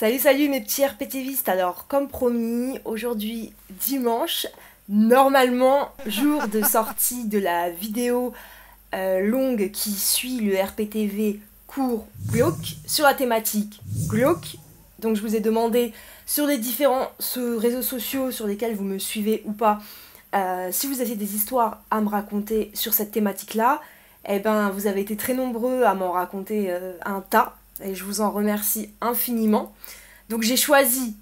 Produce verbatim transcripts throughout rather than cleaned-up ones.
Salut salut mes petits RPTvistes. Alors comme promis, aujourd'hui dimanche, normalement jour de sortie de la vidéo euh, longue qui suit le R P T V court glauque sur la thématique glauque. Donc je vous ai demandé sur les différents réseaux sociaux sur lesquels vous me suivez ou pas, euh, si vous aviez des histoires à me raconter sur cette thématique là. Et ben vous avez été très nombreux à m'en raconter euh, un tas. Et je vous en remercie infiniment. Donc j'ai choisi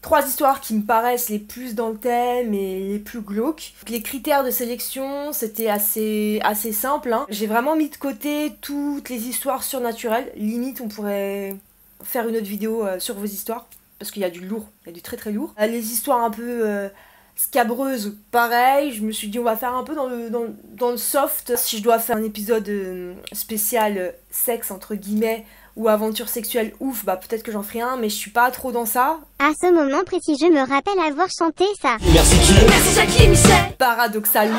trois histoires qui me paraissent les plus dans le thème et les plus glauques. Les critères de sélection, c'était assez, assez simple, hein. J'ai vraiment mis de côté toutes les histoires surnaturelles. Limite, on pourrait faire une autre vidéo euh, sur vos histoires, parce qu'il y a du lourd, il y a du très très lourd. Les histoires un peu euh, scabreuses, pareil. Je me suis dit, on va faire un peu dans le, dans, dans le soft. Si je dois faire un épisode euh, spécial euh, sexe, entre guillemets, ou aventure sexuelle ouf, bah peut-être que j'en ferai un, mais je suis pas trop dans ça. À ce moment précis, je me rappelle avoir chanté ça. Merci qui Merci Jackie Michel. Paradoxalement,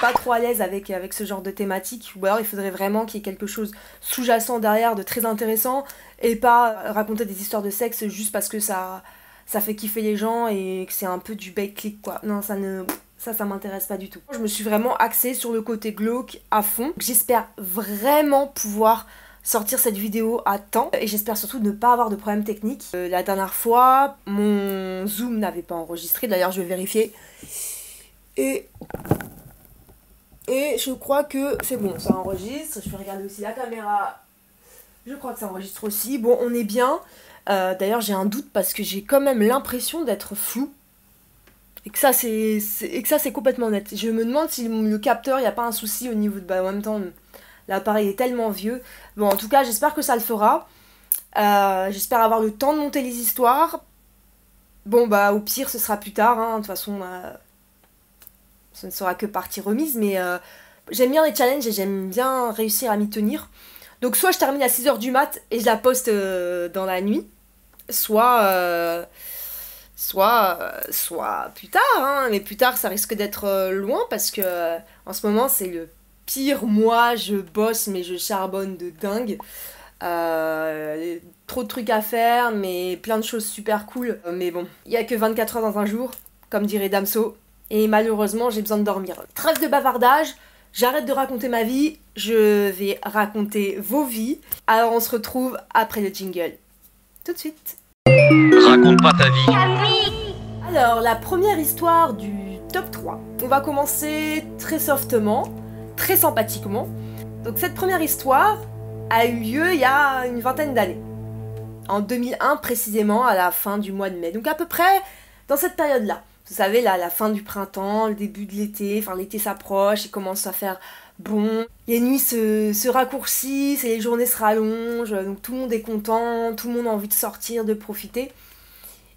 pas trop à l'aise avec, avec ce genre de thématique, ou alors il faudrait vraiment qu'il y ait quelque chose sous-jacent derrière de très intéressant, et pas raconter des histoires de sexe juste parce que ça, ça fait kiffer les gens et que c'est un peu du bait-click quoi. Non, ça ne... Ça, ça m'intéresse pas du tout. Je me suis vraiment axée sur le côté glauque à fond. J'espère vraiment pouvoir sortir cette vidéo à temps et j'espère surtout ne pas avoir de problème technique. Euh, la dernière fois, mon zoom n'avait pas enregistré, d'ailleurs je vais vérifier. Et... Et je crois que c'est bon, ça enregistre. Je vais regarder aussi la caméra. Je crois que ça enregistre aussi. Bon, on est bien. Euh, d'ailleurs j'ai un doute parce que j'ai quand même l'impression d'être flou. Et que ça c'est complètement net. Je me demande si le capteur, il n'y a pas un souci au niveau de... Bah en même temps... L'appareil est tellement vieux. Bon, en tout cas, j'espère que ça le fera. Euh, j'espère avoir le temps de monter les histoires. Bon, bah, au pire, ce sera plus tard. Hein. De toute façon, euh, ce ne sera que partie remise. Mais euh, j'aime bien les challenges et j'aime bien réussir à m'y tenir. Donc, soit je termine à six heures du mat et je la poste euh, dans la nuit. Soit... Euh, soit... Euh, soit plus tard. Hein. Mais plus tard, ça risque d'être euh, loin parce que euh, en ce moment, c'est le... Pire, moi, je bosse, mais je charbonne de dingue. Euh, trop de trucs à faire, mais plein de choses super cool. Mais bon, il n'y a que vingt-quatre heures dans un jour, comme dirait Damso. Et malheureusement, j'ai besoin de dormir. Trêve de bavardage, j'arrête de raconter ma vie. Je vais raconter vos vies. Alors, on se retrouve après le jingle. Tout de suite. Raconte pas ta vie. Alors, la première histoire du top trois. On va commencer très softement. Très sympathiquement. Donc cette première histoire a eu lieu il y a une vingtaine d'années. En deux mille un précisément, à la fin du mois de mai. Donc à peu près dans cette période-là. Vous savez, là, la fin du printemps, le début de l'été, enfin l'été s'approche, il commence à faire bon. Les nuits se, se raccourcissent et les journées se rallongent. Donc tout le monde est content, tout le monde a envie de sortir, de profiter.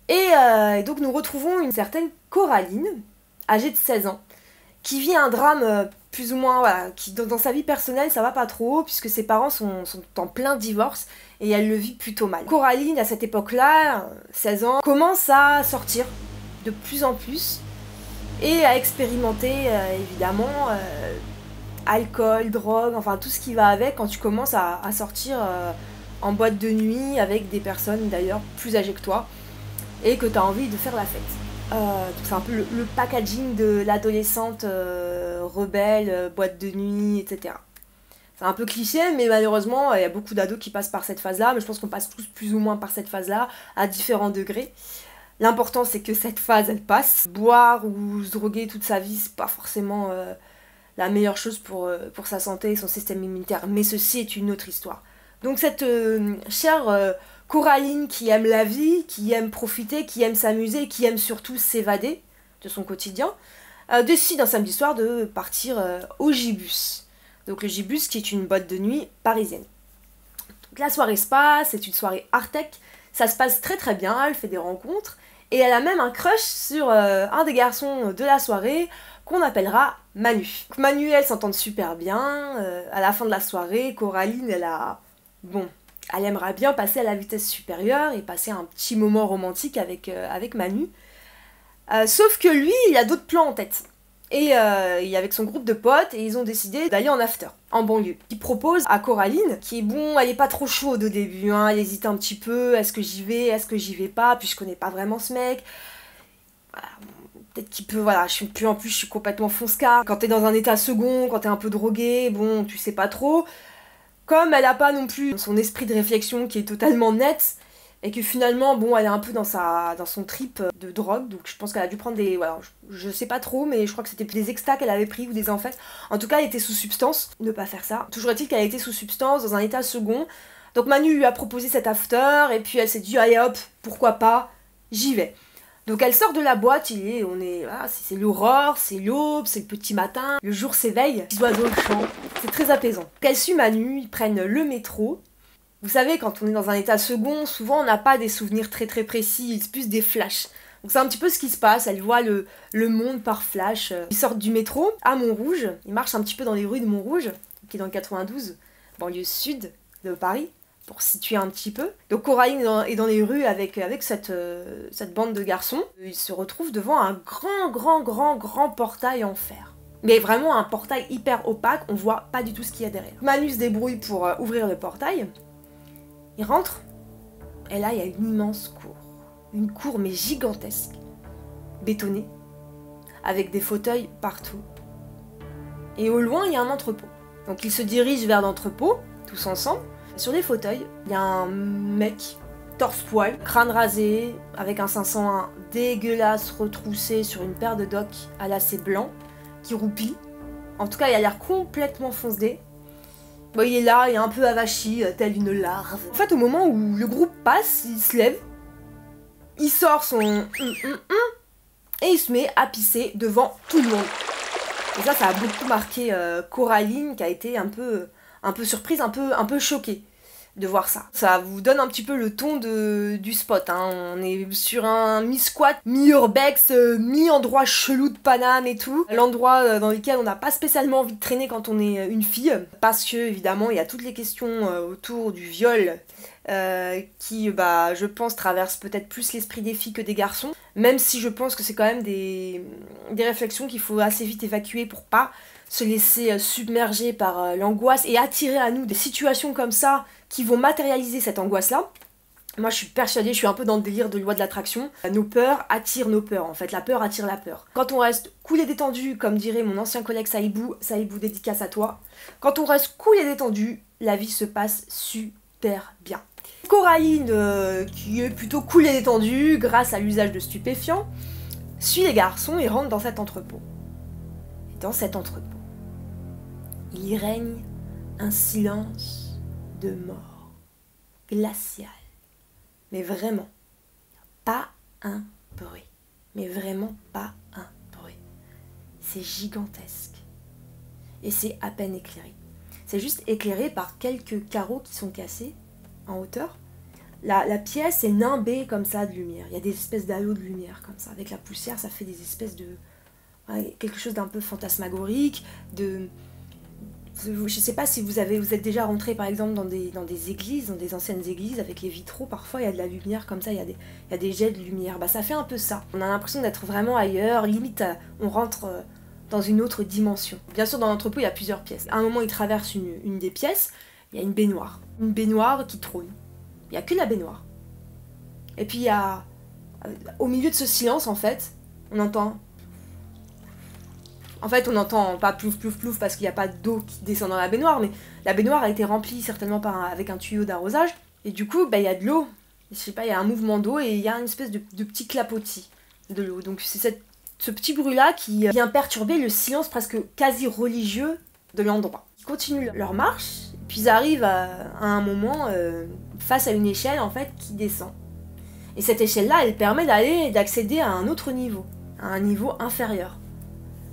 Et, euh, et donc nous retrouvons une certaine Coraline, âgée de seize ans, qui vit un drame... Euh, plus ou moins, voilà, qui dans, dans sa vie personnelle ça va pas trop, puisque ses parents sont, sont en plein divorce, et elle le vit plutôt mal. Coraline, à cette époque-là, seize ans, commence à sortir de plus en plus, et à expérimenter, euh, évidemment, euh, alcool, drogue, enfin tout ce qui va avec quand tu commences à, à sortir euh, en boîte de nuit, avec des personnes d'ailleurs plus âgées que toi, et que tu as envie de faire la fête. Euh, c'est un peu le, le packaging de l'adolescente euh, rebelle, euh, boîte de nuit, et cetera. C'est un peu cliché, mais malheureusement, il y a beaucoup d'ados qui passent par cette phase-là, mais je pense qu'on passe tous plus ou moins par cette phase-là, à différents degrés. L'important, c'est que cette phase, elle passe. Boire ou se droguer toute sa vie, c'est pas forcément euh, la meilleure chose pour, euh, pour sa santé et son système immunitaire, mais ceci est une autre histoire. Donc cette euh, chère... Euh, Coraline qui aime la vie, qui aime profiter, qui aime s'amuser, qui aime surtout s'évader de son quotidien, euh, décide un samedi soir de partir euh, au Gibus. Donc le Gibus qui est une boîte de nuit parisienne. Donc la soirée se passe, c'est une soirée artec, ça se passe très très bien, elle fait des rencontres, et elle a même un crush sur euh, un des garçons de la soirée qu'on appellera Manu. Donc Manu, elle s'entend super bien, euh, à la fin de la soirée, Coraline, elle a... bon... Elle aimera bien passer à la vitesse supérieure et passer un petit moment romantique avec, euh, avec Manu. Euh, sauf que lui, il a d'autres plans en tête. et euh, avec son groupe de potes, et ils ont décidé d'aller en after, en banlieue. Ils proposent à Coraline, qui bon, elle est pas trop chaude au début, hein, elle hésite un petit peu, est-ce que j'y vais, est-ce que j'y vais pas, puis je connais pas vraiment ce mec. Voilà, peut-être qu'il peut, voilà, je suis plus en plus, je suis complètement fonce-car. Quand t'es dans un état second, quand t'es un peu drogué, bon, tu sais pas trop. Comme elle a pas non plus son esprit de réflexion qui est totalement net, et que finalement, bon, elle est un peu dans, sa, dans son trip de drogue, donc je pense qu'elle a dû prendre des... Voilà, je, je sais pas trop, mais je crois que c'était des extas qu'elle avait pris ou des enfêtes. En tout cas, elle était sous substance, ne pas faire ça. Toujours est-il qu'elle était sous substance, dans un état second. Donc Manu lui a proposé cet after, et puis elle s'est dit, allez hop, pourquoi pas, j'y vais. Donc elle sort de la boîte, il est, on est, ah, c'est l'aurore, c'est l'aube, c'est le petit matin, le jour s'éveille, les oiseaux chantent, c'est très apaisant. Donc elle suit Manu, ils prennent le métro. Vous savez, quand on est dans un état second, souvent on n'a pas des souvenirs très très précis, c'est plus des flashs. Donc c'est un petit peu ce qui se passe, elle voit le, le monde par flash. Ils sortent du métro à Montrouge, ils marchent un petit peu dans les rues de Montrouge, qui est dans le quatre-vingt-douze, banlieue sud de Paris, pour situer un petit peu. Donc Coraline est dans, est dans les rues avec, avec cette, euh, cette bande de garçons. Ils se retrouvent devant un grand, grand, grand, grand portail en fer. Mais vraiment un portail hyper opaque, on voit pas du tout ce qu'il y a derrière. Manu se débrouille pour euh, ouvrir le portail. Il rentre, et là il y a une immense cour. Une cour mais gigantesque, bétonnée, avec des fauteuils partout. Et au loin il y a un entrepôt. Donc ils se dirigent vers l'entrepôt, tous ensemble. Sur les fauteuils, il y a un mec, torse-poil, crâne rasé, avec un cinq cent un dégueulasse retroussé sur une paire de docks à lacets blancs, qui roupille. En tout cas, il a l'air complètement foncedé. Bon, il est là, il est un peu avachi, tel une larve. En fait, au moment où le groupe passe, il se lève, il sort son hum hum hum, et il se met à pisser devant tout le monde. Et ça, ça a beaucoup marqué euh, Coraline, qui a été un peu... un peu surprise, un peu, un peu choquée de voir ça. Ça vous donne un petit peu le ton de, du spot, hein. On est sur un mi-squat, mi-urbex, mi-endroit chelou de Paname et tout. L'endroit dans lequel on n'a pas spécialement envie de traîner quand on est une fille, parce que, évidemment, il y a toutes les questions autour du viol euh, qui, bah, je pense, traversent peut-être plus l'esprit des filles que des garçons, même si je pense que c'est quand même des, des réflexions qu'il faut assez vite évacuer pour pas se laisser submerger par l'angoisse et attirer à nous des situations comme ça qui vont matérialiser cette angoisse-là. Moi, je suis persuadée, je suis un peu dans le délire de loi de l'attraction. Nos peurs attirent nos peurs, en fait. La peur attire la peur. Quand on reste cool et détendu, comme dirait mon ancien collègue Saïbou, Saïbou dédicace à toi, quand on reste cool et détendu, la vie se passe super bien. Coraline, euh, qui est plutôt cool et détendue, grâce à l'usage de stupéfiants, suit les garçons et rentre dans cet entrepôt. Et dans cet entrepôt, il y règne un silence de mort, glacial, mais vraiment, pas un bruit, mais vraiment pas un bruit. C'est gigantesque, et c'est à peine éclairé. C'est juste éclairé par quelques carreaux qui sont cassés en hauteur. La, la pièce est nimbée comme ça de lumière, il y a des espèces d'halos de lumière comme ça, avec la poussière ça fait des espèces de... Ouais, quelque chose d'un peu fantasmagorique, de... Je sais pas si vous, avez, vous êtes déjà rentré par exemple dans des, dans des églises, dans des anciennes églises, avec les vitraux, parfois il y a de la lumière comme ça, il y, y a des jets de lumière, bah ça fait un peu ça. On a l'impression d'être vraiment ailleurs, limite on rentre dans une autre dimension. Bien sûr dans l'entrepôt il y a plusieurs pièces. À un moment il traverse une, une des pièces, il y a une baignoire. Une baignoire qui trône. Il n'y a que la baignoire. Et puis il y a... Au milieu de ce silence en fait, on entend... En fait, on n'entend pas plouf plouf plouf parce qu'il n'y a pas d'eau qui descend dans la baignoire, mais la baignoire a été remplie certainement par un, avec un tuyau d'arrosage, et du coup, bah, y a de l'eau. Je sais pas, il y a un mouvement d'eau et il y a une espèce de, de petit clapotis de l'eau. Donc c'est ce petit bruit-là qui vient perturber le silence presque quasi religieux de l'endroit. Ils continuent leur marche, puis ils arrivent à, à un moment euh, face à une échelle en fait qui descend. Et cette échelle-là, elle permet d'aller d'accéder à un autre niveau, à un niveau inférieur.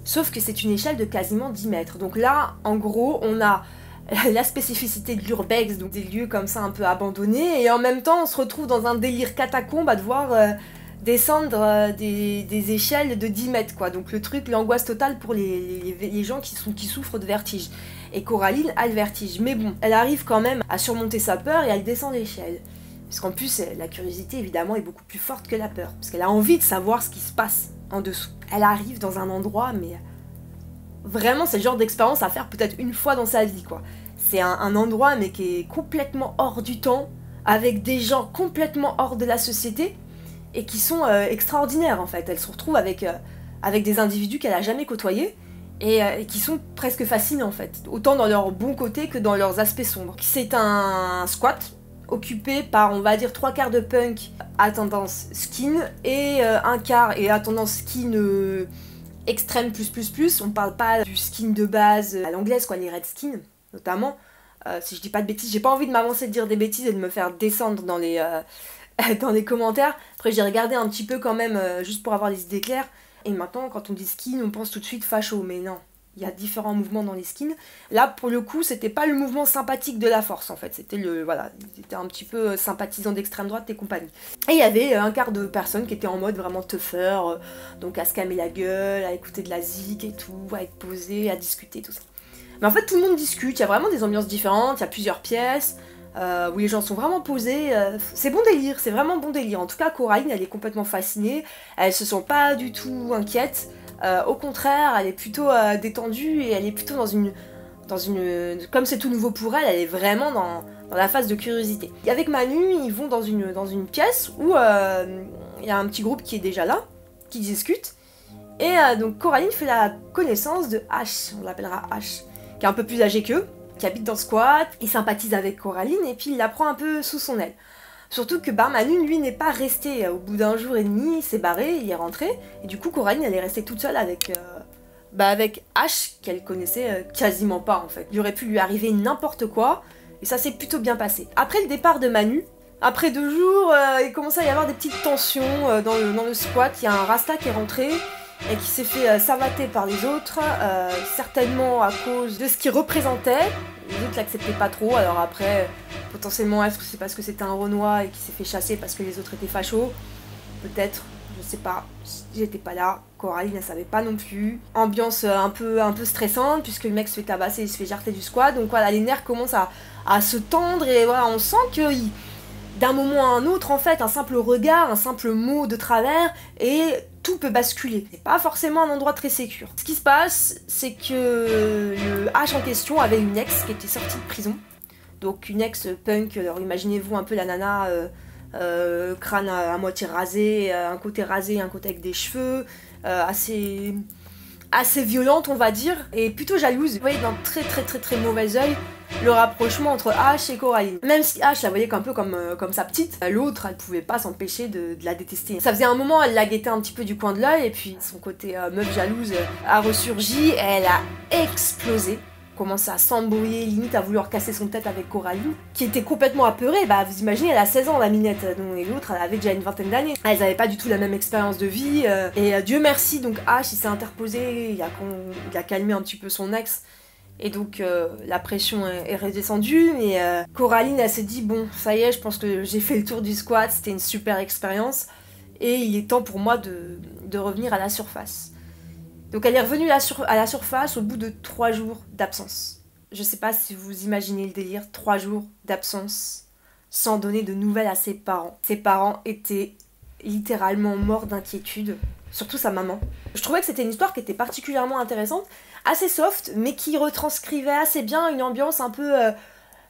Sauf que c'est une échelle de quasiment dix mètres. Donc là, en gros, on a la spécificité de l'urbex, donc des lieux comme ça un peu abandonnés, et en même temps, on se retrouve dans un délire catacombe à devoir euh, descendre euh, des, des échelles de dix mètres, quoi. Donc le truc, l'angoisse totale pour les, les, les gens qui, sont, qui souffrent de vertige. Et Coraline a le vertige. Mais bon, elle arrive quand même à surmonter sa peur et elle descend l'échelle. Parce qu'en plus, la curiosité, évidemment, est beaucoup plus forte que la peur. Parce qu'elle a envie de savoir ce qui se passe en dessous. Elle arrive dans un endroit, mais vraiment c'est le genre d'expérience à faire peut-être une fois dans sa vie, quoi. C'est un, un endroit mais qui est complètement hors du temps, avec des gens complètement hors de la société et qui sont euh, extraordinaires en fait. Elle se retrouve avec, euh, avec des individus qu'elle n'a jamais côtoyés et, euh, et qui sont presque fascinants en fait, autant dans leur bon côté que dans leurs aspects sombres. C'est un squat occupé par, on va dire, trois quarts de punk à tendance skin et euh, un quart et à tendance skin euh, extrême plus plus plus. On parle pas du skin de base à l'anglaise quoi, les red skins notamment. Euh, si je dis pas de bêtises, j'ai pas envie de m'avancer, de dire des bêtises et de me faire descendre dans les, euh, dans les commentaires. Après j'ai regardé un petit peu quand même, euh, juste pour avoir les idées claires. Et maintenant quand on dit skin, on pense tout de suite facho, mais non. Il y a différents mouvements dans les skins. Là pour le coup c'était pas le mouvement sympathique de la force en fait. C'était le, voilà, c'était un petit peu sympathisant d'extrême droite et compagnie. Et il y avait un quart de personnes qui étaient en mode vraiment tougher, euh, donc à se calmer la gueule, à écouter de la zik et tout, à être posé, à discuter, tout ça. Mais en fait tout le monde discute, il y a vraiment des ambiances différentes, il y a plusieurs pièces, euh, où les gens sont vraiment posés, euh, c'est bon délire, c'est vraiment bon délire. En tout cas Coraline elle est complètement fascinée, elle se sent pas du tout inquiète, euh, au contraire elle est plutôt euh, détendue et elle est plutôt dans une... dans une comme c'est tout nouveau pour elle, elle est vraiment dans, dans la phase de curiosité. Et avec Manu ils vont dans une, dans une pièce où euh, il y a un petit groupe qui est déjà là, qui discute, et euh, donc Coraline fait la connaissance de H, on l'appellera H, qui est un peu plus âgé qu'eux, qui habite dans le squat, il sympathise avec Coraline et puis il la prend un peu sous son aile. Surtout que bah, Manu, lui, n'est pas resté. Au bout d'un jour et demi, il s'est barré, il est rentré, et du coup Coraline, elle est restée toute seule avec, euh, bah, avec H, qu'elle connaissait euh, quasiment pas en fait. Il aurait pu lui arriver n'importe quoi, et ça s'est plutôt bien passé. Après le départ de Manu, après deux jours, euh, il commence à y avoir des petites tensions euh, dans, le, dans le squat, il y a un rasta qui est rentré, et qui s'est fait euh, savater par les autres, euh, certainement à cause de ce qu'il représentait. Les autres l'acceptaient pas trop, alors après, potentiellement, est-ce que c'est parce que c'était un Renoir et qu'il s'est fait chasser parce que les autres étaient fachos? Peut-être, je sais pas, j'étais pas là, Coraline ne savait pas non plus. Ambiance un peu, un peu stressante, puisque le mec se fait tabasser, il se fait jarter du squat, donc voilà, les nerfs commencent à, à se tendre, et voilà, on sent que... Il... d'un moment à un autre, en fait, un simple regard, un simple mot de travers, et tout peut basculer. C'est pas forcément un endroit très sécur. Ce qui se passe, c'est que le H en question avait une ex qui était sortie de prison. Donc une ex punk, alors imaginez-vous un peu la nana, euh, euh, crâne à, à moitié rasé, un côté rasé, un côté avec des cheveux, euh, assez, assez violente on va dire, et plutôt jalouse. Vous voyez, d'un très très très très mauvais œil, le rapprochement entre H et Coraline. Même si H la voyait qu'un peu comme, euh, comme sa petite, l'autre elle pouvait pas s'empêcher de, de la détester. Ça faisait un moment, elle la guettait un petit peu du coin de l'œil, et puis son côté euh, meuf jalouse a ressurgi, et elle a explosé, commencé à s'embrouiller, limite à vouloir casser son tête avec Coraline, qui était complètement apeurée. Bah vous imaginez, elle a seize ans la minette, et l'autre elle avait déjà une vingtaine d'années. Elles avaient pas du tout la même expérience de vie, euh, et euh, Dieu merci, donc H il s'est interposé, il a, il a calmé un petit peu son ex, et donc euh, la pression est redescendue, mais euh, Coraline elle s'est dit bon ça y est, je pense que j'ai fait le tour du squat, c'était une super expérience et il est temps pour moi de, de revenir à la surface. Donc elle est revenue à la, sur à la surface au bout de trois jours d'absence. Je sais pas si vous imaginez le délire, trois jours d'absence sans donner de nouvelles à ses parents. Ses parents étaient littéralement morts d'inquiétude, surtout sa maman. Je trouvais que c'était une histoire qui était particulièrement intéressante, assez soft, mais qui retranscrivait assez bien une ambiance un peu... Euh,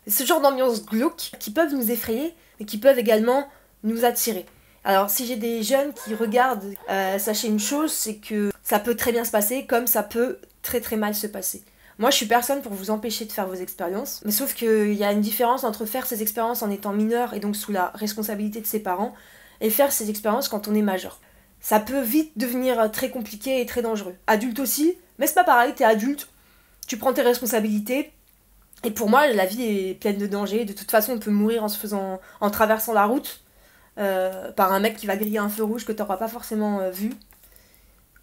ce genre d'ambiance glauque, qui peuvent nous effrayer, mais qui peuvent également nous attirer. Alors si j'ai des jeunes qui regardent, euh, sachez une chose, c'est que ça peut très bien se passer, comme ça peut très très mal se passer. Moi je suis personne pour vous empêcher de faire vos expériences, mais sauf qu'il y a une différence entre faire ces expériences en étant mineur, et donc sous la responsabilité de ses parents, et faire ces expériences quand on est majeur. Ça peut vite devenir très compliqué et très dangereux. Adulte aussi, mais c'est pas pareil, t'es adulte, tu prends tes responsabilités, et pour moi, la vie est pleine de dangers. De toute façon, on peut mourir en se faisant, en traversant la route, euh, par un mec qui va griller un feu rouge que t'auras pas forcément euh, vu,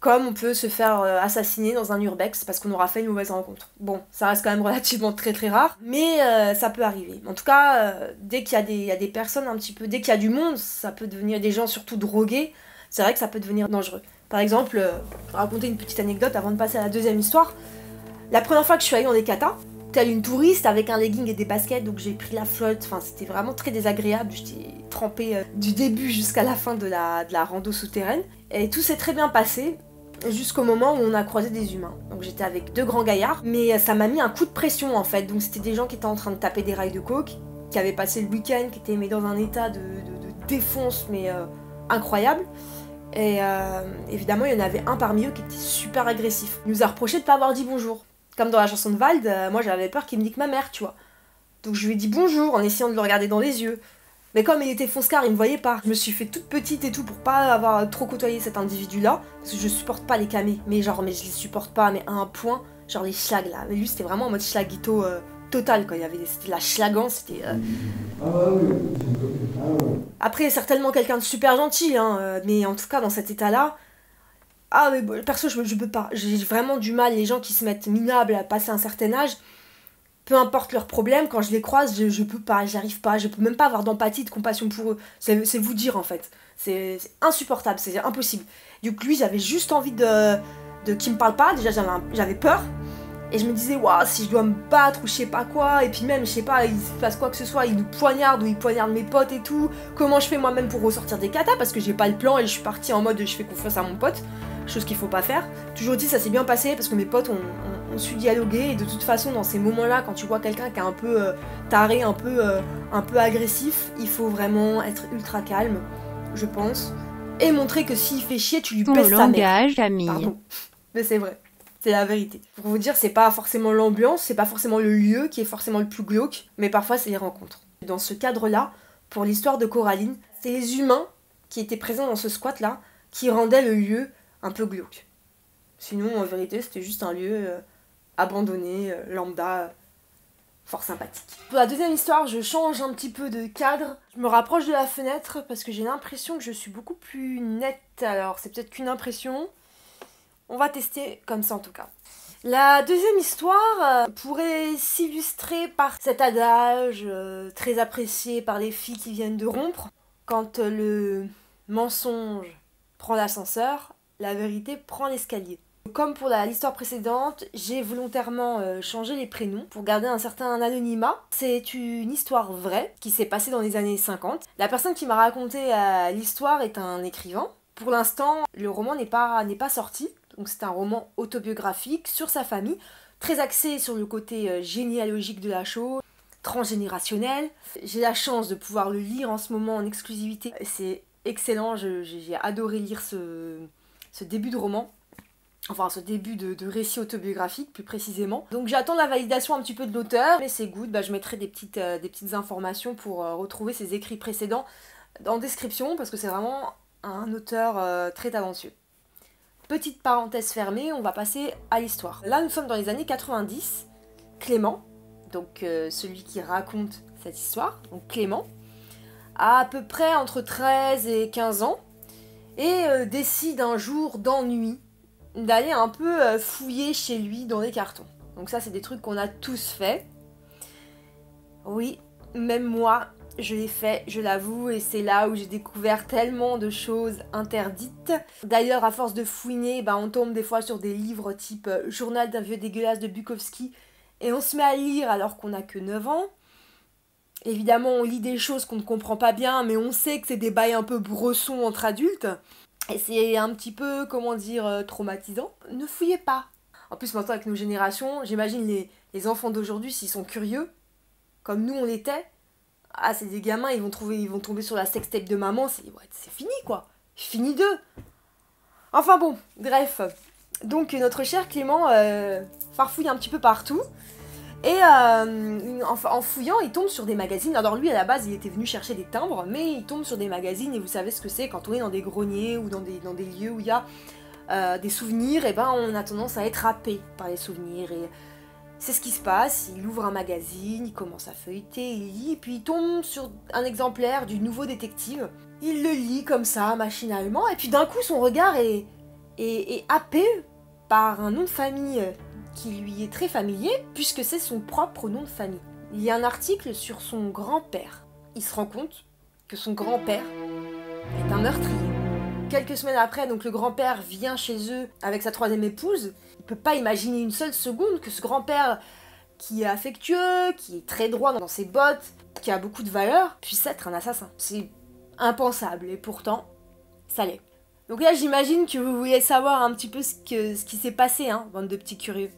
comme on peut se faire euh, assassiner dans un urbex parce qu'on aura fait une mauvaise rencontre. Bon, ça reste quand même relativement très très rare, mais euh, ça peut arriver. En tout cas, euh, dès qu'il y, y a des personnes un petit peu, dès qu'il y a du monde, ça peut devenir des gens surtout drogués, c'est vrai que ça peut devenir dangereux. Par exemple, euh, raconter une petite anecdote avant de passer à la deuxième histoire. La première fois que je suis allée dans des katas, telle une touriste avec un legging et des baskets, donc j'ai pris la flotte, enfin c'était vraiment très désagréable, j'étais trempée euh, du début jusqu'à la fin de la, de la rando souterraine. Et tout s'est très bien passé, jusqu'au moment où on a croisé des humains. Donc j'étais avec deux grands gaillards, mais ça m'a mis un coup de pression en fait. Donc c'était des gens qui étaient en train de taper des rails de coke, qui avaient passé le week-end, qui étaient mais dans un état de, de, de défonce mais euh, incroyable. Et euh, évidemment il y en avait un parmi eux qui était super agressif. Il nous a reproché de ne pas avoir dit bonjour. Comme dans la chanson de Vald, euh, moi j'avais peur qu'il me nique ma mère, tu vois. Donc je lui ai dit bonjour en essayant de le regarder dans les yeux. Mais comme il était fonce-car, il me voyait pas. Je me suis fait toute petite et tout pour pas avoir trop côtoyé cet individu-là. Parce que je supporte pas les camés. Mais genre, mais je les supporte pas, mais à un point. Genre les schlags là. Mais lui, c'était vraiment en mode schlaguito euh, total quoi. Il y avait c'était la schlagance, c'était. Euh... Ah oui. Ah oui. Après, certainement quelqu'un de super gentil, hein. Mais en tout cas, dans cet état-là. Ah mais bon, perso, je, je peux pas. J'ai vraiment du mal. Les gens qui se mettent minables à passer un certain âge. Peu importe leurs problèmes, quand je les croise, je, je peux pas, j'arrive pas, je peux même pas avoir d'empathie, de compassion pour eux. C'est vous dire en fait. C'est insupportable, c'est impossible. Du coup, lui, j'avais juste envie de, de qu'il me parle pas. Déjà, j'avais peur. Et je me disais, waouh, si je dois me battre ou je sais pas quoi. Et puis même, je sais pas, il se passe quoi que ce soit, il nous poignarde ou il poignarde mes potes et tout. Comment je fais moi-même pour ressortir des katas parce que j'ai pas le plan et je suis partie en mode je fais confiance à mon pote. Chose qu'il faut pas faire. Toujours dit, ça s'est bien passé parce que mes potes ont, ont, ont su dialoguer et de toute façon dans ces moments-là, quand tu vois quelqu'un qui est un peu euh, taré, un peu, euh, un peu agressif, il faut vraiment être ultra calme, je pense, et montrer que s'il fait chier, tu lui baisses sa mère. Pardon, mais c'est vrai, c'est la vérité. Pour vous dire, c'est pas forcément l'ambiance, c'est pas forcément le lieu qui est forcément le plus glauque, mais parfois c'est les rencontres. Dans ce cadre-là, pour l'histoire de Coraline, c'est les humains qui étaient présents dans ce squat-là qui rendaient le lieu un peu glauque. Sinon, en vérité, c'était juste un lieu euh, abandonné, euh, lambda, euh, fort sympathique. Pour la deuxième histoire, je change un petit peu de cadre. Je me rapproche de la fenêtre parce que j'ai l'impression que je suis beaucoup plus nette. Alors, c'est peut-être qu'une impression. On va tester comme ça, en tout cas. La deuxième histoire euh, pourrait s'illustrer par cet adage euh, très apprécié par les filles qui viennent de rompre. Quand euh, le mensonge prend l'ascenseur, la vérité prend l'escalier. Comme pour l'histoire précédente, j'ai volontairement euh, changé les prénoms pour garder un certain anonymat. C'est une histoire vraie qui s'est passée dans les années cinquante. La personne qui m'a raconté euh, l'histoire est un écrivain. Pour l'instant, le roman n'est pas, n'est pas sorti. Donc c'est un roman autobiographique sur sa famille, très axé sur le côté euh, généalogique de la chose, transgénérationnel. J'ai la chance de pouvoir le lire en ce moment en exclusivité. C'est excellent, j'ai adoré lire ce... ce début de roman, enfin ce début de, de récit autobiographique plus précisément. Donc j'attends la validation un petit peu de l'auteur, mais c'est good, bah, je mettrai des petites, euh, des petites informations pour euh, retrouver ses écrits précédents en description, parce que c'est vraiment un auteur euh, très talentueux. Petite parenthèse fermée, on va passer à l'histoire. Là nous sommes dans les années quatre-vingt-dix, Clément, donc euh, celui qui raconte cette histoire, donc Clément, a à peu près entre treize et quinze ans, et euh, décide un jour d'ennui d'aller un peu euh, fouiller chez lui dans les cartons. Donc ça c'est des trucs qu'on a tous fait. Oui, même moi je l'ai fait, je l'avoue, et c'est là où j'ai découvert tellement de choses interdites. D'ailleurs à force de fouiner, bah, on tombe des fois sur des livres type euh, Journal d'un vieux dégueulasse de Bukowski et on se met à lire alors qu'on n'a que neuf ans. Évidemment, on lit des choses qu'on ne comprend pas bien, mais on sait que c'est des bails un peu bressons entre adultes. Et c'est un petit peu, comment dire, traumatisant. Ne fouillez pas. En plus, maintenant, avec nos générations, j'imagine les, les enfants d'aujourd'hui, s'ils sont curieux, comme nous on l'était, ah, c'est des gamins, ils vont, trouver, ils vont tomber sur la sextape de maman, c'est ouais, c'est fini, quoi. Fini d'eux. Enfin bon, bref. Donc, notre cher Clément euh, farfouille un petit peu partout. Et euh, en fouillant, il tombe sur des magazines. Alors lui, à la base, il était venu chercher des timbres, mais il tombe sur des magazines, et vous savez ce que c'est, quand on est dans des greniers ou dans des, dans des lieux où il y a euh, des souvenirs, et ben on a tendance à être happé par les souvenirs. Et c'est ce qui se passe, il ouvre un magazine, il commence à feuilleter, il lit, et puis il tombe sur un exemplaire du Nouveau Détective. Il le lit comme ça, machinalement, et puis d'un coup, son regard est, est, est happé par un nom de famille qui lui est très familier, puisque c'est son propre nom de famille. Il y a un article sur son grand-père. Il se rend compte que son grand-père est un meurtrier. Quelques semaines après, donc le grand-père vient chez eux avec sa troisième épouse. Il ne peut pas imaginer une seule seconde que ce grand-père, qui est affectueux, qui est très droit dans ses bottes, qui a beaucoup de valeur, puisse être un assassin. C'est impensable, et pourtant, ça l'est. Donc là, j'imagine que vous voulez savoir un petit peu ce, que, ce qui s'est passé, hein, bande de petits curieux.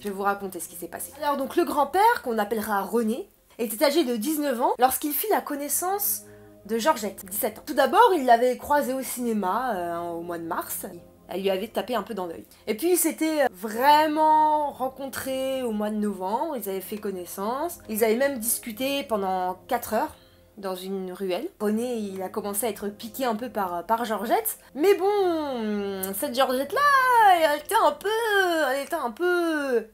Je vais vous raconter ce qui s'est passé. Alors donc le grand-père, qu'on appellera René, était âgé de dix-neuf ans lorsqu'il fit la connaissance de Georgette, dix-sept ans. Tout d'abord, il l'avait croisée au cinéma euh, au mois de mars. Elle lui avait tapé un peu dans l'œil. Et puis ils s'étaient vraiment rencontrés au mois de novembre, ils avaient fait connaissance. Ils avaient même discuté pendant quatre heures dans une ruelle. René, il a commencé à être piqué un peu par, par Georgette. Mais bon, cette Georgette-là, elle était un peu... Elle était un peu...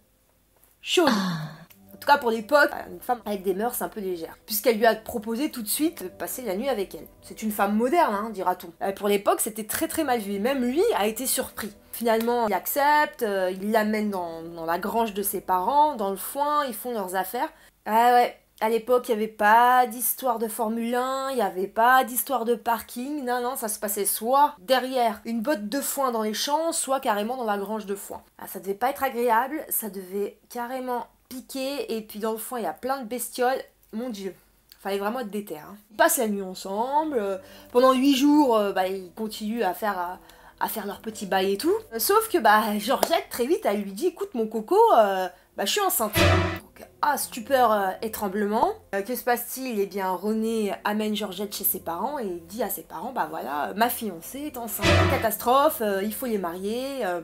chaude. En tout cas pour l'époque, une femme avec des mœurs un peu légères, puisqu'elle lui a proposé tout de suite de passer la nuit avec elle. C'est une femme moderne, hein, dira-t-on. Euh, pour l'époque, c'était très très mal vu, même lui a été surpris. Finalement, il accepte, euh, il l'amène dans, dans la grange de ses parents, dans le foin, ils font leurs affaires. Ah ouais, à l'époque, il n'y avait pas d'histoire de Formule un, il n'y avait pas d'histoire de parking, non, non, ça se passait soit derrière une botte de foin dans les champs, soit carrément dans la grange de foin. Ah, ça devait pas être agréable, ça devait carrément... piqué, et puis dans le fond il y a plein de bestioles, mon dieu, fallait vraiment être déter. Hein. Ils passent la nuit ensemble, euh, pendant huit jours euh, bah, ils continuent à faire, à, à faire leur petit bail et tout, euh, sauf que bah, Georgette très vite elle lui dit écoute mon coco, euh, bah, je suis enceinte. Donc, ah stupeur euh, et tremblement, euh, que se passe-t-il? Eh bien René amène Georgette chez ses parents et dit à ses parents bah voilà, ma fiancée est enceinte, catastrophe, euh, il faut les marier. Euh,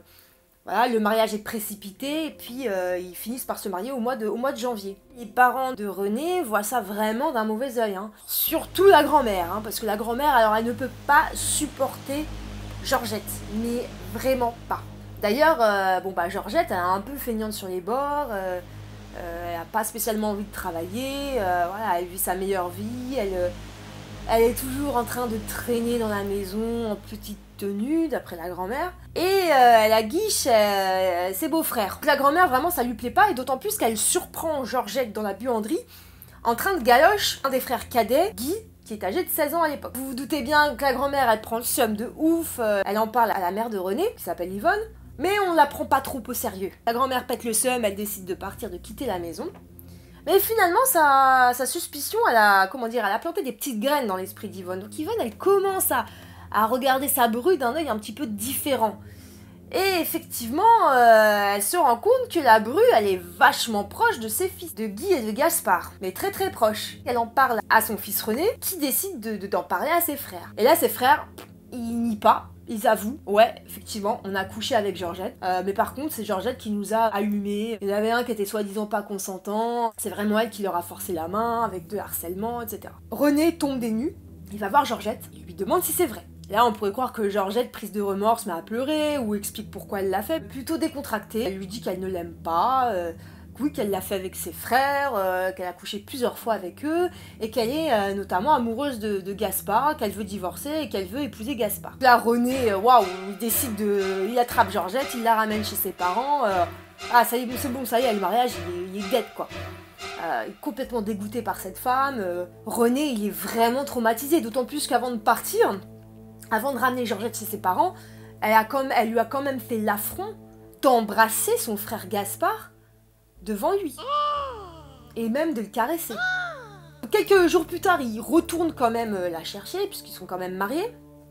Voilà, le mariage est précipité et puis euh, ils finissent par se marier au mois de, au mois de janvier. Les parents de René voient ça vraiment d'un mauvais oeil. Hein. Surtout la grand-mère, hein, parce que la grand-mère, alors elle ne peut pas supporter Georgette, mais vraiment pas. D'ailleurs, euh, bon bah Georgette, elle est un peu feignante sur les bords, euh, euh, elle n'a pas spécialement envie de travailler, euh, voilà, elle vit sa meilleure vie, elle... Euh, Elle est toujours en train de traîner dans la maison en petite tenue, d'après la grand-mère. Et euh, elle aguiche euh, ses beaux-frères. La grand-mère, vraiment, ça lui plaît pas. Et d'autant plus qu'elle surprend Georgette dans la buanderie en train de galoche un des frères cadets, Guy, qui est âgé de seize ans à l'époque. Vous vous doutez bien que la grand-mère, elle prend le seum de ouf. Euh, elle en parle à la mère de René, qui s'appelle Yvonne. Mais on la prend pas trop au sérieux. La grand-mère pète le seum, elle décide de partir, de quitter la maison. Mais finalement, sa, sa suspicion, elle a, comment dire, elle a planté des petites graines dans l'esprit d'Yvonne. Donc Yvonne, elle commence à, à regarder sa bru d'un œil un petit peu différent. Et effectivement, euh, elle se rend compte que la bru, elle est vachement proche de ses fils, de Guy et de Gaspard. Mais très très proche. Elle en parle à son fils René, qui décide de, de, d'en parler à ses frères. Et là, ses frères, ils nient pas. Ils avouent, ouais, effectivement, on a couché avec Georgette. Euh, mais par contre, c'est Georgette qui nous a allumés. Il y en avait un qui était soi-disant pas consentant. C'est vraiment elle qui leur a forcé la main avec de harcèlement, et cetera. René tombe des nues. Il va voir Georgette. Il lui demande si c'est vrai. Là, on pourrait croire que Georgette, prise de remords, se met à pleurer ou explique pourquoi elle l'a fait. Plutôt décontractée. Elle lui dit qu'elle ne l'aime pas. Euh, oui, qu'elle l'a fait avec ses frères, euh, qu'elle a couché plusieurs fois avec eux, et qu'elle est euh, notamment amoureuse de, de Gaspard, qu'elle veut divorcer et qu'elle veut épouser Gaspard. Là, René, waouh, il décide de... Il attrape Georgette, il la ramène chez ses parents. Euh, ah, ça y est, c'est bon, ça y est, le mariage, il est, il est dead, quoi. Euh, complètement dégoûté par cette femme. Euh, René, il est vraiment traumatisé, d'autant plus qu'avant de partir, avant de ramener Georgette chez ses parents, elle, a quand même, elle lui a quand même fait l'affront d'embrasser son frère Gaspard devant lui, et même de le caresser. Quelques jours plus tard, il retourne quand même la chercher, puisqu'ils sont quand même mariés,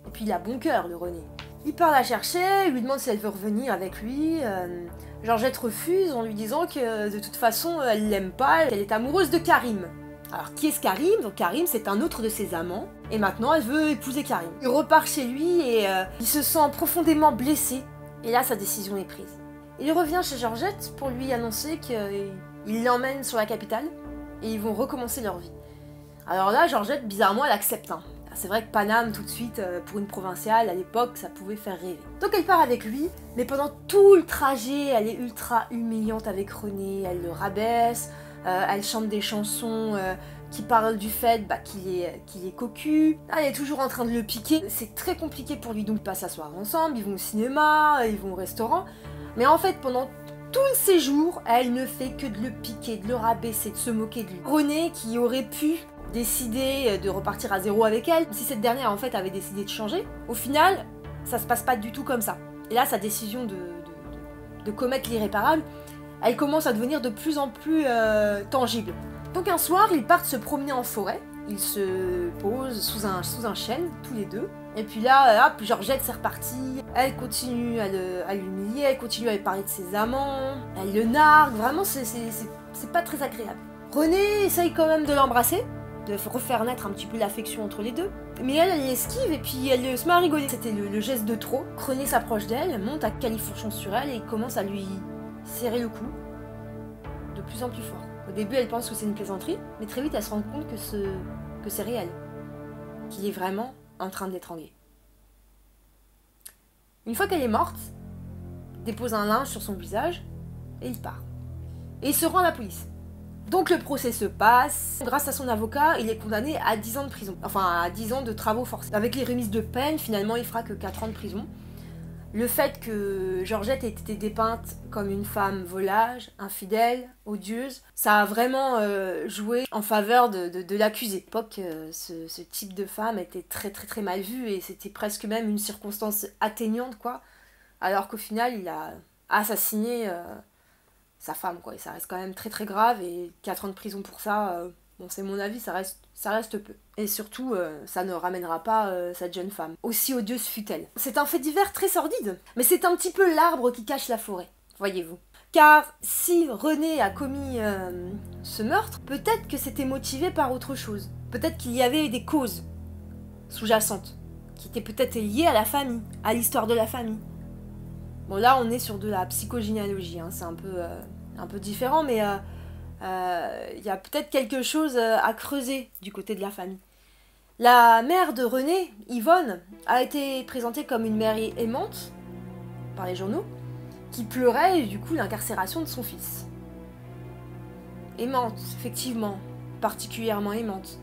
et puis il a bon cœur, le René. Il part la chercher, lui demande si elle veut revenir avec lui, euh, Georgette refuse en lui disant que de toute façon, elle l'aime pas, qu'elle est amoureuse de Karim. Alors qui est ce Karim? Donc Karim, c'est un autre de ses amants, et maintenant elle veut épouser Karim. Il repart chez lui, et euh, il se sent profondément blessé, et là sa décision est prise. Il revient chez Georgette pour lui annoncer qu'il l'emmène sur la capitale et ils vont recommencer leur vie. Alors là, Georgette, bizarrement, elle accepte. Hein. C'est vrai que Paname, tout de suite, pour une provinciale, à l'époque, ça pouvait faire rêver. Donc elle part avec lui, mais pendant tout le trajet, elle est ultra humiliante avec René, elle le rabaisse, euh, elle chante des chansons euh, qui parlent du fait bah, qu'il est, qu'il est cocu. Elle est toujours en train de le piquer, c'est très compliqué pour lui, donc ils passent la soirée ensemble, ils vont au cinéma, ils vont au restaurant. Mais en fait, pendant tout le séjour, elle ne fait que de le piquer, de le rabaisser, de se moquer de lui. René, qui aurait pu décider de repartir à zéro avec elle, si cette dernière en fait avait décidé de changer, au final, ça se passe pas du tout comme ça. Et là, sa décision de, de, de commettre l'irréparable, elle commence à devenir de plus en plus euh, tangible. Donc un soir, ils partent se promener en forêt, Ils se posent sous un, sous un chêne, tous les deux. Et puis là, hop, Georgette, c'est reparti. Elle continue à l'humilier, elle continue à lui parler de ses amants. Elle le nargue, vraiment, c'est pas très agréable. René essaye quand même de l'embrasser, de refaire naître un petit peu l'affection entre les deux. Mais elle, elle esquive et puis elle se met à rigoler. C'était le, le geste de trop. René s'approche d'elle, monte à califourchon sur elle et commence à lui serrer le cou de plus en plus fort. Au début, elle pense que c'est une plaisanterie, mais très vite, elle se rend compte que c'est ce... que réel, qu'il est vraiment en train de l'étrangler. Une fois qu'elle est morte, il dépose un linge sur son visage et il part. Et il se rend à la police. Donc le procès se passe. Grâce à son avocat, il est condamné à dix ans de prison. Enfin, à dix ans de travaux forcés. Avec les remises de peine, finalement, il fera que quatre ans de prison. Le fait que Georgette ait été dépeinte comme une femme volage, infidèle, odieuse, ça a vraiment euh, joué en faveur de, de, de l'accusé. À l'époque, euh, ce, ce type de femme était très très très mal vu et c'était presque même une circonstance atteignante, quoi. Alors qu'au final, il a assassiné euh, sa femme, quoi. Et ça reste quand même très très grave et quatre ans de prison pour ça, euh, bon, c'est mon avis, ça reste... ça reste peu. Et surtout, euh, ça ne ramènera pas euh, cette jeune femme. Aussi odieuse fut-elle. C'est un fait divers très sordide, mais c'est un petit peu l'arbre qui cache la forêt, voyez-vous. Car si René a commis euh, ce meurtre, peut-être que c'était motivé par autre chose. Peut-être qu'il y avait des causes sous-jacentes, qui étaient peut-être liées à la famille, à l'histoire de la famille. Bon, là, on est sur de la psychogénéalogie, hein, c'est un peu, euh, un peu différent, mais... Euh, Il euh, y a peut-être quelque chose à creuser du côté de la famille. La mère de René, Yvonne, a été présentée comme une mère aimante par les journaux, qui pleurait du coup l'incarcération de son fils. Aimante, effectivement, particulièrement aimante.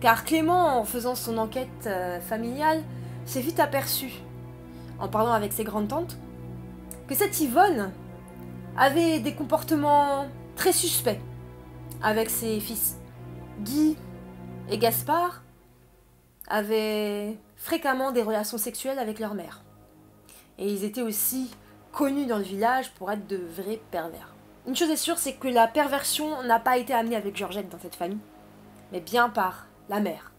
Car Clément, en faisant son enquête euh, familiale, s'est vite aperçu, en parlant avec ses grandes-tantes, que cette Yvonne avait des comportements... très suspect avec ses fils. Guy et Gaspard avaient fréquemment des relations sexuelles avec leur mère. Et ils étaient aussi connus dans le village pour être de vrais pervers. Une chose est sûre, c'est que la perversion n'a pas été amenée avec Georgette dans cette famille, mais bien par la mère,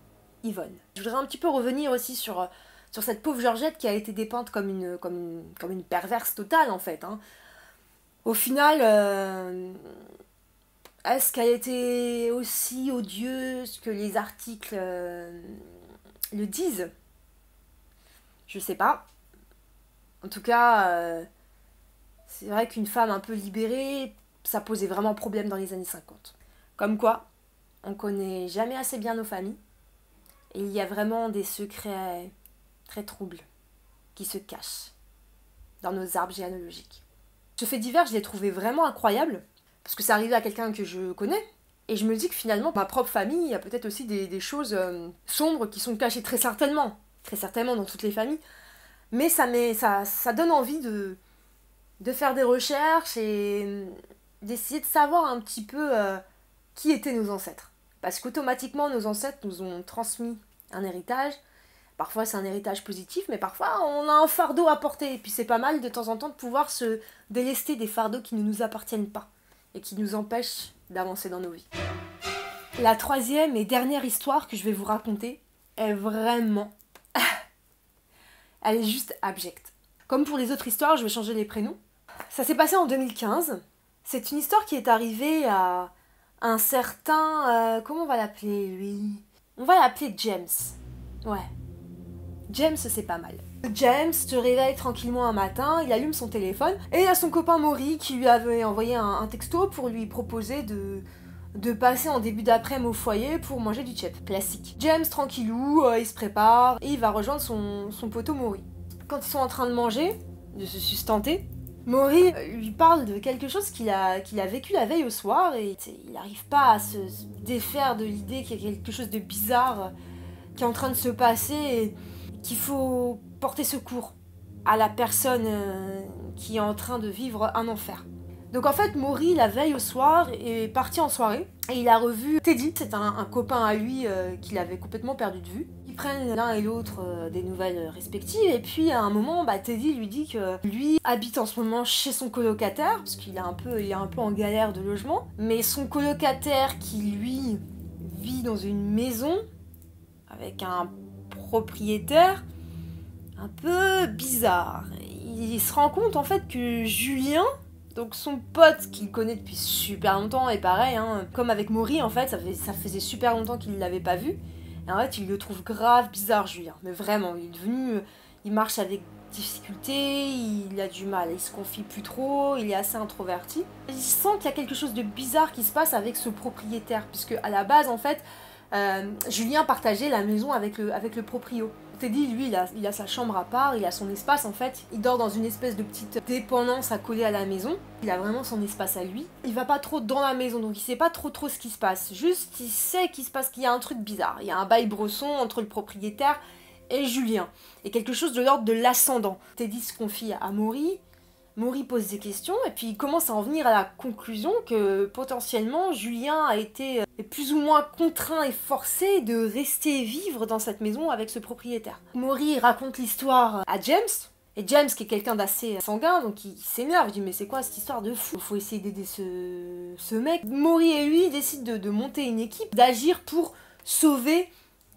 Yvonne. Je voudrais un petit peu revenir aussi sur, sur cette pauvre Georgette qui a été dépeinte comme une, comme une, comme une perverse totale en fait, hein. Au final, euh, est-ce qu'elle était aussi odieuse que les articles euh, le disent? Je sais pas. En tout cas, euh, c'est vrai qu'une femme un peu libérée, ça posait vraiment problème dans les années cinquante. Comme quoi, on connaît jamais assez bien nos familles. Et il y a vraiment des secrets très troubles qui se cachent dans nos arbres généalogiques. Ce fait divers, je l'ai trouvé vraiment incroyable, parce que c'est arrivé à quelqu'un que je connais, et je me dis que finalement, ma propre famille, il y a peut-être aussi des, des choses euh, sombres qui sont cachées très certainement, très certainement dans toutes les familles, mais ça, ça, ça donne envie de, de faire des recherches et d'essayer de savoir un petit peu euh, qui étaient nos ancêtres. Parce qu'automatiquement, nos ancêtres nous ont transmis un héritage. Parfois, c'est un héritage positif, mais parfois, on a un fardeau à porter. Et puis, c'est pas mal, de temps en temps, de pouvoir se délester des fardeaux qui ne nous appartiennent pas et qui nous empêchent d'avancer dans nos vies. La troisième et dernière histoire que je vais vous raconter est vraiment... elle est juste abjecte. Comme pour les autres histoires, je vais changer les prénoms. Ça s'est passé en deux mille quinze. C'est une histoire qui est arrivée à un certain... Euh, comment on va l'appeler, lui? On va l'appeler James. Ouais. James, c'est pas mal. James se réveille tranquillement un matin, il allume son téléphone et il y a son copain Maury qui lui avait envoyé un, un texto pour lui proposer de, de passer en début d'après-midi au foyer pour manger du chip. Classique. James, tranquillou, euh, il se prépare et il va rejoindre son, son poteau Maury. Quand ils sont en train de manger, de se sustenter, Maury euh, lui parle de quelque chose qu'il a, qu'il a vécu la veille au soir et il n'arrive pas à se défaire de l'idée qu'il y a quelque chose de bizarre qui est en train de se passer et... qu'il faut porter secours à la personne euh, qui est en train de vivre un enfer. Donc en fait, Maury, la veille au soir, est parti en soirée et il a revu Teddy, c'est un, un copain à lui euh, qu'il avait complètement perdu de vue. Ils prennent l'un et l'autre euh, des nouvelles respectives et puis à un moment, bah, Teddy lui dit que lui habite en ce moment chez son colocataire parce qu'il est un peu, il est un peu en galère de logement, mais son colocataire qui lui vit dans une maison avec un propriétaire un peu bizarre. Il se rend compte en fait que Julien, donc son pote qu'il connaît depuis super longtemps, et pareil, hein, comme avec Maury en fait, ça, fait, ça faisait super longtemps qu'il ne l'avait pas vu. Et en fait, il le trouve grave bizarre, Julien. Mais vraiment, il est devenu... Il marche avec difficulté, il a du mal, il se confie plus trop, il est assez introverti. Il sent qu'il y a quelque chose de bizarre qui se passe avec ce propriétaire, puisque à la base, en fait, euh, Julien partageait la maison avec le, avec le proprio. T'es dit, lui, il a, il a sa chambre à part, il a son espace, en fait. Il dort dans une espèce de petite dépendance à coller à la maison. Il a vraiment son espace à lui. Il va pas trop dans la maison, donc il sait pas trop trop ce qui se passe. Juste, il sait qu'il se passe qu'il y a un truc bizarre. Il y a un bail bresson entre le propriétaire et Julien, et quelque chose de l'ordre de l'ascendant. Teddy se confie à Maury, Maury pose des questions, et puis il commence à en venir à la conclusion que potentiellement Julien a été plus ou moins contraint et forcé de rester vivre dans cette maison avec ce propriétaire. Maury raconte l'histoire à James, et James qui est quelqu'un d'assez sanguin, donc il s'énerve, il dit mais c'est quoi cette histoire de fou? Faut essayer d'aider ce... ce mec. Maury et lui décident de, de monter une équipe, d'agir pour sauver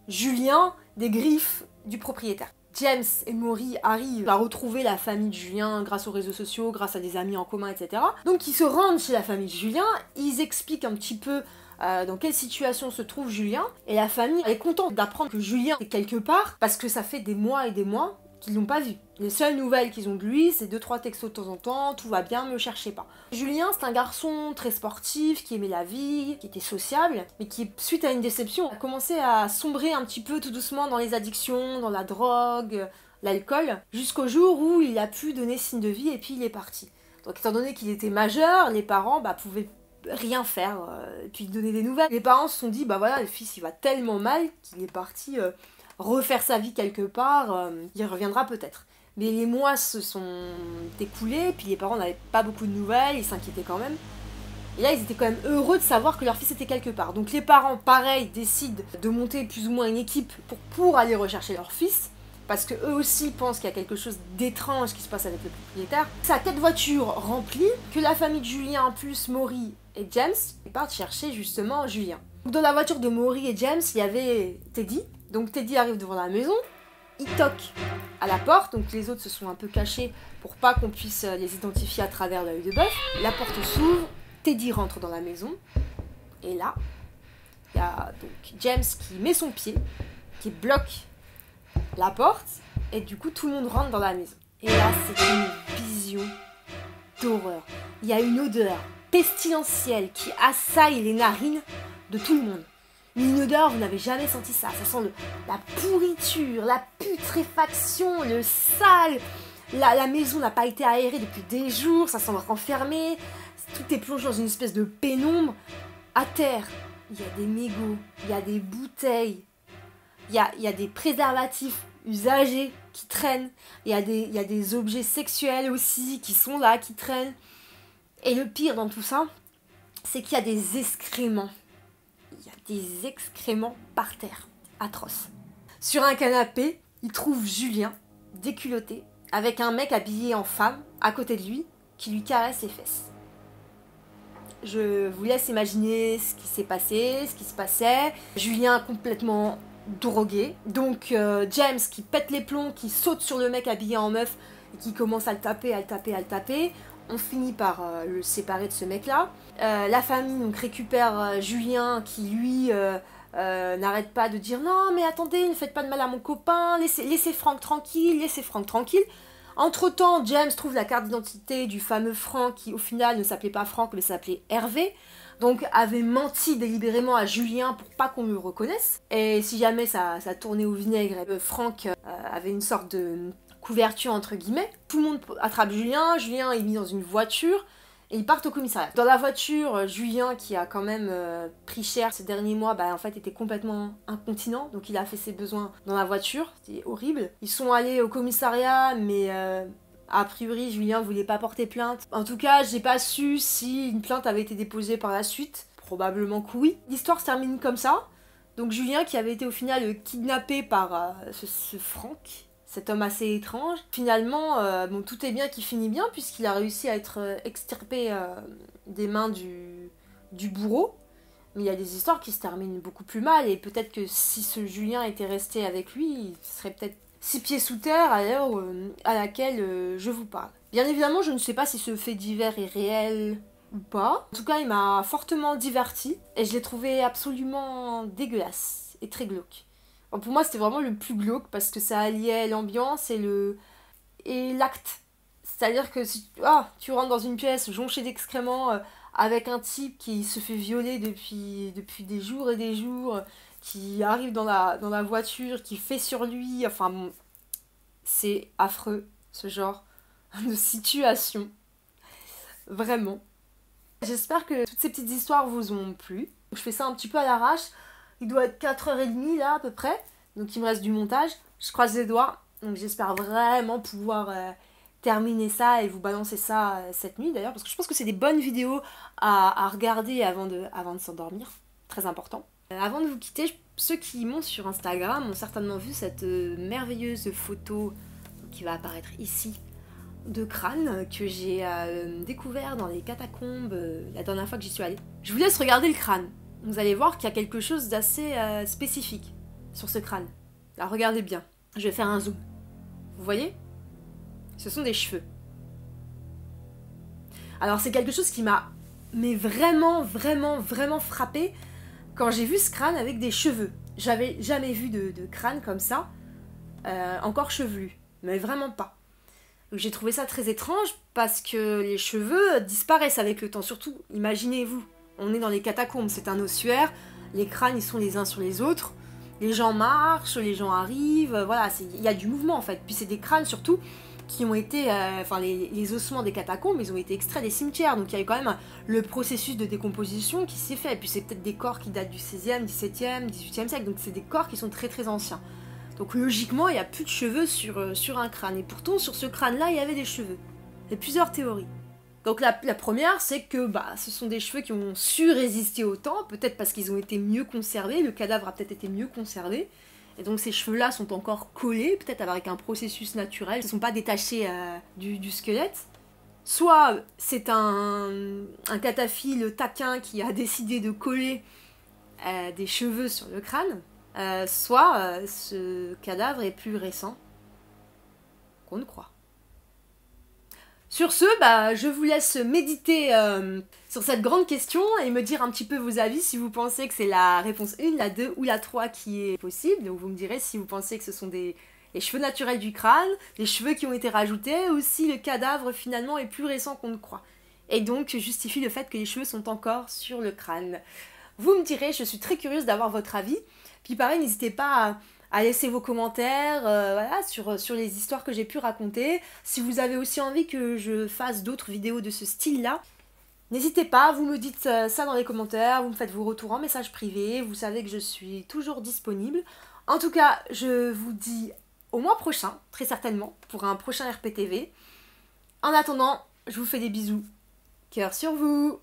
Julien des griffes du propriétaire. James et Maury arrivent à retrouver la famille de Julien grâce aux réseaux sociaux, grâce à des amis en commun, et cetera. Donc ils se rendent chez la famille de Julien, ils expliquent un petit peu euh, dans quelle situation se trouve Julien, et la famille est contente d'apprendre que Julien est quelque part, parce que ça fait des mois et des mois qu'ils l'ont pas vu. Les seules nouvelles qu'ils ont de lui, c'est deux trois textos de temps en temps, tout va bien, me cherchez pas. Julien, c'est un garçon très sportif, qui aimait la vie, qui était sociable, mais qui, suite à une déception, a commencé à sombrer un petit peu tout doucement dans les addictions, dans la drogue, l'alcool, jusqu'au jour où il a pu donner signe de vie et puis il est parti. Donc étant donné qu'il était majeur, les parents bah, pouvaient rien faire, euh, et puis donner des nouvelles. Les parents se sont dit, bah voilà, le fils il va tellement mal qu'il est parti... Euh, refaire sa vie quelque part, euh, il reviendra peut-être. Mais les mois se sont écoulés, puis les parents n'avaient pas beaucoup de nouvelles, ils s'inquiétaient quand même. Et là, ils étaient quand même heureux de savoir que leur fils était quelque part. Donc les parents, pareil, décident de monter plus ou moins une équipe pour, pour aller rechercher leur fils, parce qu'eux aussi pensent qu'il y a quelque chose d'étrange qui se passe avec le propriétaire. C'est à quatre voitures remplies que la famille de Julien, plus Maury et James, partent chercher justement Julien. Dans la voiture de Maury et James, il y avait Teddy. Donc Teddy arrive devant la maison, il toque à la porte, donc les autres se sont un peu cachés pour pas qu'on puisse les identifier à travers l'œil de bœuf. La porte s'ouvre, Teddy rentre dans la maison, et là, il y a donc James qui met son pied, qui bloque la porte, et du coup tout le monde rentre dans la maison. Et là, c'est une vision d'horreur. Il y a une odeur pestilentielle qui assaille les narines de tout le monde. Une odeur, vous n'avez jamais senti ça. Ça sent le, la pourriture, la putréfaction, le sale. La, la maison n'a pas été aérée depuis des jours, ça semble renfermé. Tout est plongé dans une espèce de pénombre. À terre, il y a des mégots, il y a des bouteilles, il y a, il y a des préservatifs usagés qui traînent. Il y a des, il y a des objets sexuels aussi qui sont là, qui traînent. Et le pire dans tout ça, c'est qu'il y a des excréments. Il y a des excréments par terre, atroces. Sur un canapé, il trouve Julien, déculotté, avec un mec habillé en femme, à côté de lui, qui lui caresse les fesses. Je vous laisse imaginer ce qui s'est passé, ce qui se passait. Julien complètement drogué. Donc euh, James qui pète les plombs, qui saute sur le mec habillé en meuf, et qui commence à le taper, à le taper, à le taper. On finit par euh, le séparer de ce mec-là. Euh, la famille donc, récupère euh, Julien qui, lui, euh, euh, n'arrête pas de dire « Non, mais attendez, ne faites pas de mal à mon copain, laissez, laissez Franck tranquille, laissez Franck tranquille. » Entre-temps, James trouve la carte d'identité du fameux Franck qui, au final, ne s'appelait pas Franck, mais s'appelait Hervé. Donc, avait menti délibérément à Julien pour pas qu'on le reconnaisse. Et si jamais ça, ça tournait au vinaigre, euh, Franck euh, avait une sorte de... couverture entre guillemets. Tout le monde attrape Julien, Julien est mis dans une voiture et ils partent au commissariat. Dans la voiture, Julien qui a quand même euh, pris cher ces derniers mois, bah, en fait était complètement incontinent, donc il a fait ses besoins dans la voiture, c'était horrible. Ils sont allés au commissariat mais euh, a priori Julien voulait pas porter plainte. En tout cas j'ai pas su si une plainte avait été déposée par la suite, probablement que oui. L'histoire se termine comme ça, donc Julien qui avait été au final kidnappé par euh, ce, ce Franck, cet homme assez étrange. Finalement, euh, bon, tout est bien qui finit bien puisqu'il a réussi à être extirpé euh, des mains du, du bourreau. Mais il y a des histoires qui se terminent beaucoup plus mal, et peut-être que si ce Julien était resté avec lui, il serait peut-être six pieds sous terre à l'heure à laquelle je vous parle. Bien évidemment, je ne sais pas si ce fait divers est réel ou pas. En tout cas, il m'a fortement divertie, et je l'ai trouvé absolument dégueulasse et très glauque. Alors pour moi, c'était vraiment le plus glauque, parce que ça alliait l'ambiance et le et l'acte. C'est-à-dire que si ah, tu rentres dans une pièce jonchée d'excréments, euh, avec un type qui se fait violer depuis, depuis des jours et des jours, qui arrive dans la, dans la voiture, qui fait sur lui, enfin bon, c'est affreux ce genre de situation, vraiment. J'espère que toutes ces petites histoires vous ont plu. Je fais ça un petit peu à l'arrache, il doit être quatre heures trente là à peu près, donc il me reste du montage, je croise les doigts, donc j'espère vraiment pouvoir... Euh, terminer ça et vous balancer ça cette nuit d'ailleurs, parce que je pense que c'est des bonnes vidéos à, à regarder avant de, avant de s'endormir, très important. Euh, avant de vous quitter, je, ceux qui m'ont sur Instagram ont certainement vu cette euh, merveilleuse photo qui va apparaître ici de crâne que j'ai euh, découvert dans les catacombes euh, la dernière fois que j'y suis allée. Je vous laisse regarder le crâne, vous allez voir qu'il y a quelque chose d'assez euh, spécifique sur ce crâne. Là, regardez bien, je vais faire un zoom, vous voyez ? Ce sont des cheveux. Alors c'est quelque chose qui m'a mais vraiment, vraiment, vraiment frappée quand j'ai vu ce crâne avec des cheveux. J'avais jamais vu de, de crâne comme ça, euh, encore chevelu, mais vraiment pas. J'ai trouvé ça très étrange parce que les cheveux disparaissent avec le temps. Surtout, imaginez-vous, on est dans les catacombes, c'est un ossuaire, les crânes ils sont les uns sur les autres, les gens marchent, les gens arrivent, voilà, il y a du mouvement en fait. Puis c'est des crânes surtout qui ont été, euh, enfin les, les ossements des catacombes, ils ont été extraits des cimetières, donc il y a eu quand même le processus de décomposition qui s'est fait, et puis c'est peut-être des corps qui datent du seizième, dix-septième, dix-huitième siècle, donc c'est des corps qui sont très très anciens. Donc logiquement, il n'y a plus de cheveux sur, euh, sur un crâne, et pourtant sur ce crâne-là, il y avait des cheveux. Il y a plusieurs théories. Donc la, la première, c'est que bah, ce sont des cheveux qui ont su résister au temps, peut-être parce qu'ils ont été mieux conservés, le cadavre a peut-être été mieux conservé, et donc ces cheveux-là sont encore collés, peut-être avec un processus naturel, ils ne sont pas détachés euh, du, du squelette. Soit c'est un, un cataphile taquin qui a décidé de coller euh, des cheveux sur le crâne, euh, soit euh, ce cadavre est plus récent qu'on ne croit. Sur ce, bah, je vous laisse méditer euh, sur cette grande question et me dire un petit peu vos avis si vous pensez que c'est la réponse un, la deux ou la trois qui est possible. Donc vous me direz si vous pensez que ce sont des les cheveux naturels du crâne, les cheveux qui ont été rajoutés ou si le cadavre finalement est plus récent qu'on ne croit. Et donc justifie le fait que les cheveux sont encore sur le crâne. Vous me direz, je suis très curieuse d'avoir votre avis. Puis pareil, n'hésitez pas à... à laisser vos commentaires euh, voilà, sur, sur les histoires que j'ai pu raconter. Si vous avez aussi envie que je fasse d'autres vidéos de ce style-là, n'hésitez pas, vous me dites ça dans les commentaires, vous me faites vos retours en message privé, vous savez que je suis toujours disponible. En tout cas, je vous dis au mois prochain, très certainement, pour un prochain R P T V. En attendant, je vous fais des bisous. Cœur sur vous!